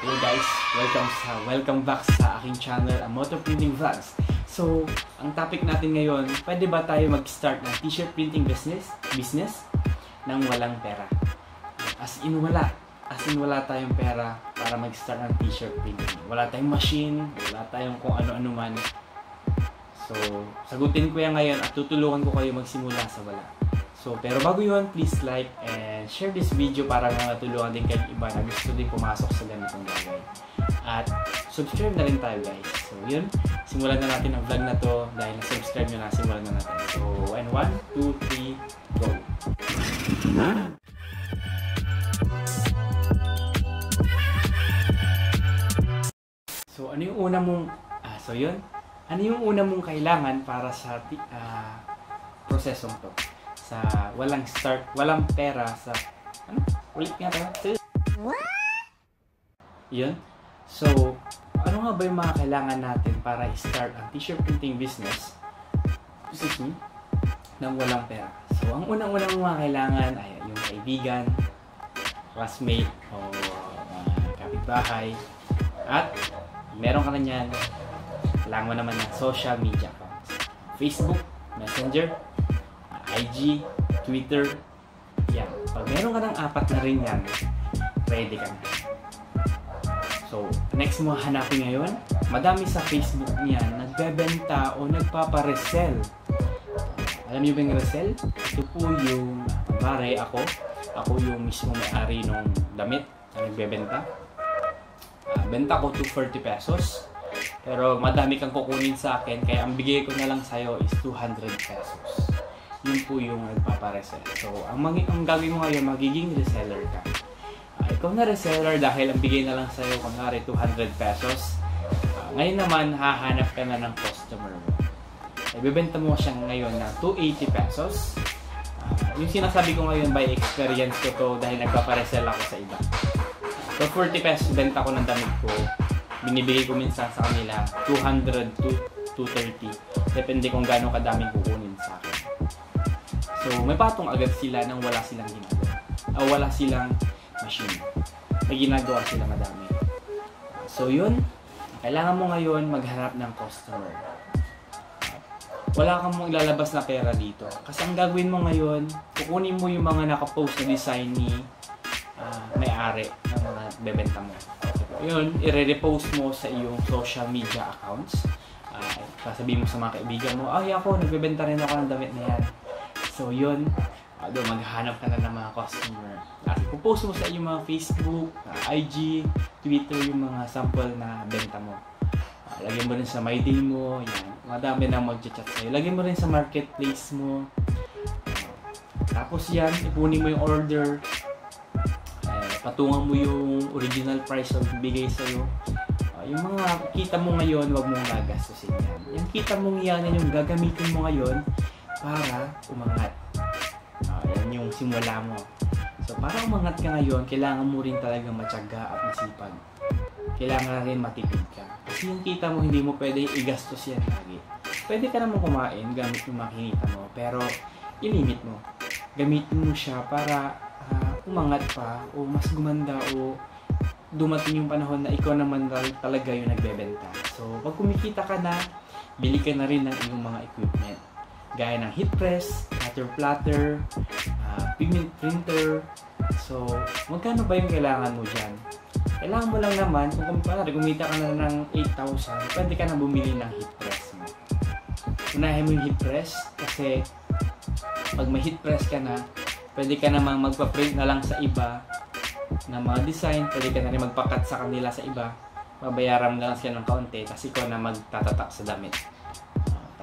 Hello guys! Welcome back sa aking channel, A Moto Printing Vlogs. So, ang topic natin ngayon, pwede ba tayo mag-start ng t-shirt printing business nang walang pera? As in wala tayong pera para mag-start ng t-shirt printing. Wala tayong machine, wala tayong kung ano-ano man. So, sagutin ko yan ngayon at tutulungan ko kayo magsimula sa wala. So, pero bago yun, please like and share this video para matulungan din kayo iba na gusto din pumasok sa ganitong bagay. At subscribe na rin tayo guys. So, yun. Simulan na natin ang vlog na to dahil na-subscribe nyo na. Simulan na natin. So, and 1, 2, 3, go! So, ano yung una mong... Ano yung una mong kailangan para sa prosesong to? Sa walang start, walang pera, sa... Ano? Ulit nga tayo. Yun. So, ano nga ba yung mga kailangan natin para i-start ang t-shirt printing business? Nang walang pera. So, ang unang-unang mga kailangan ay yung kaibigan, classmate, o kapitbahay, at meron ka na niyan. Kailangan mo naman ng social media accounts. Facebook, Messenger, IG, Twitter. Yan. Pag meron ka ng 4 na rin yan, ready ka na. So, next mo hanapin ngayon, madami sa Facebook niyan nagbebenta o nagpapa-resell. Alam niyo ba yung resell? Ito po yung, pare ako. Ako yung mismo may-ari ng damit na nagbebenta. Benta ko to 30 pesos. Pero madami kang kukunin sa akin, kaya ang bigay ko na lang sa'yo is 200 pesos. Yun po yung nagpaparesell. So, ang gagawin mo ngayon, magiging reseller ka. Ikaw na reseller dahil ang bigay na lang sa'yo, kunwari 200 pesos. Ngayon naman, hahanap ka na ng customer mo. Ibibenta mo siya ngayon na 280 pesos. Yung sinasabi ko ngayon by experience ko to dahil nagpaparesell ako sa iba. So, 40 pesos benta ko ng damit ko. Binibigay ko minsan sa kanila 200 to 230. Depende kung gaano kadaming kukunin sa akin. So, may patong agad sila nang wala silang ginagawa. O wala silang machine. May ginagawa sila madami. So, yun. Kailangan mo ngayon maghanap ng customer. Wala kang mong ilalabas na pera dito. Kasi ang gagawin mo ngayon, kukunin mo yung mga nakapost na design ni may-ari ng mga bebenta mo. Yun, i-repost mo sa iyong social media accounts. Sasabihin mo sa mga kaibigan mo, ay ako, nagbebenta rin ako ng damit na yan. So yun, maghanap ka na ng mga customer. Ipopost mo sa iyong mga Facebook, IG, Twitter yung mga sample na benta mo. Lagyan mo rin sa My Day mo, yan. Madami na mag-chat sa'yo. Lagyan mo rin sa marketplace mo. Tapos yan, ipunin mo yung order. Patungan mo yung original price na bigay sa'yo. Yung mga kita mo ngayon, huwag mong gagastusin yan. Yung kita mong yan, yung gagamitin mo ngayon para umangat. Yan yung simula mo. So, para umangat ka ngayon, kailangan mo rin talaga matyaga at masipag. Kailangan rin matipid ka. Kasi yung kita mo, hindi mo pwede igastos yan lagi. Pwede ka naman kumain gamit yung makinita mo, pero ilimit mo. Gamitin mo siya para umangat pa o mas gumanda o dumating yung panahon na ikaw naman talaga yung nagbebenta. So, pag kumikita ka na, bili ka na rin ng iyong mga equipment. Gaya ng Heatpress, Platter, pigment printer. So, magkano ba yung kailangan mo dyan? Kailangan mo lang naman, kung kumita ka na ng 8,000, pwede ka na bumili ng Heatpress mo. Unahin mo yung Heatpress kasi pag may Heatpress ka na, pwede ka namang magpa-print na lang sa iba na mga design. Pwede ka na rin magpa-cut sa kanila sa iba. Mabayaran mo na lang sila ng kaunti kasi ikaw na magtatatak sa damit.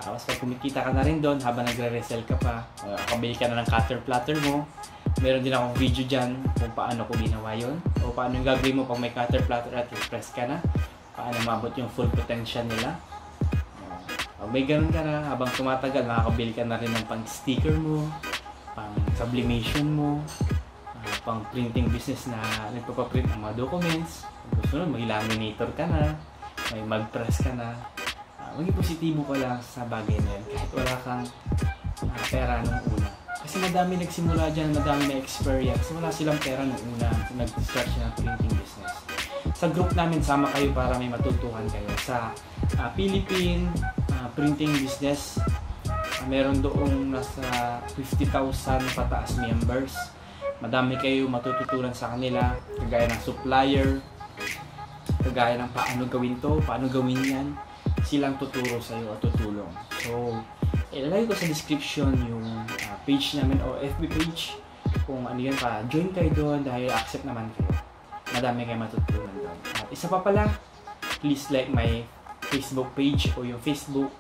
Tapos pag kumikita ka na rin doon habang nagre-resell ka pa, kabili ka na ng cutter platter mo. Meron din akong video dyan kung paano ko ginawa yun o paano yung gagawin mo pag may cutter platter at press ka na. Paano mabot yung full potential nila. Pag may ganun ka na, habang tumatagal, makakabili ka na rin ng pang-sticker mo, pang sublimation mo, pang printing business na nagpapaprint ng mga documents. Gusto nun, may laminator ka na, may mag-press ka na. Maging positibo ka lang sa bagay na yan kahit wala kang pera nung una. Kasi madami nagsimula dyan, madami na experience. Wala silang pera nung una nag-start siya ng printing business. sa group namin, sama kayo para may matutuhan kayo sa Philippine Printing Business. Meron doong nasa 50,000 pataas members. Madami kayo matututunan sa kanila, kagaya ng supplier, kagaya ng paano gawin to, paano gawin yan. Silang tuturo sa iyo at tutulong. So, ilalagay ko sa description yung page namin o FB page. Kung ano yun pa, join kayo doon dahil accept naman kayo. Madami kayo matutunan doon. At isa pa pala, please like my Facebook page o yung Facebook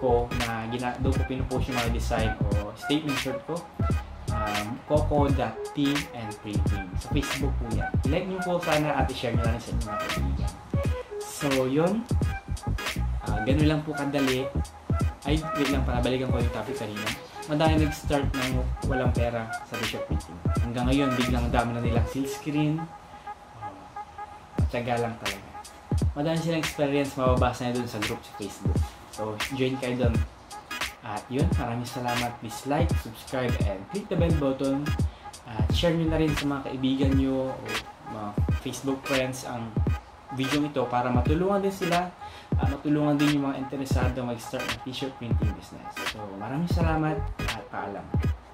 ko na doon ko pinupost yung mga design o statement shirt ko, coco.teamandpreting. Sa Facebook po yan. Like nyo po sana at i-share nyo lang sa mga kaibigan. So yun, ganun lang po kadali. Ay, wait lang, panabalikan ko yung topic kanina. Madami nag-start ng walang pera sa t-shirt printing. Hanggang ngayon, biglang dami na nilang seal screen. Matyaga lang talaga. Madami silang experience, mababasa na doon sa group sa Facebook. So, join kayo doon. At yun, maraming salamat. Please like, subscribe, and click the bell button. At share nyo na rin sa mga kaibigan nyo o mga Facebook friends ang video ito para matulungan din sila. Matulungan din yung mga interesado mag-start ng t-shirt printing business. So, maraming salamat at paalam.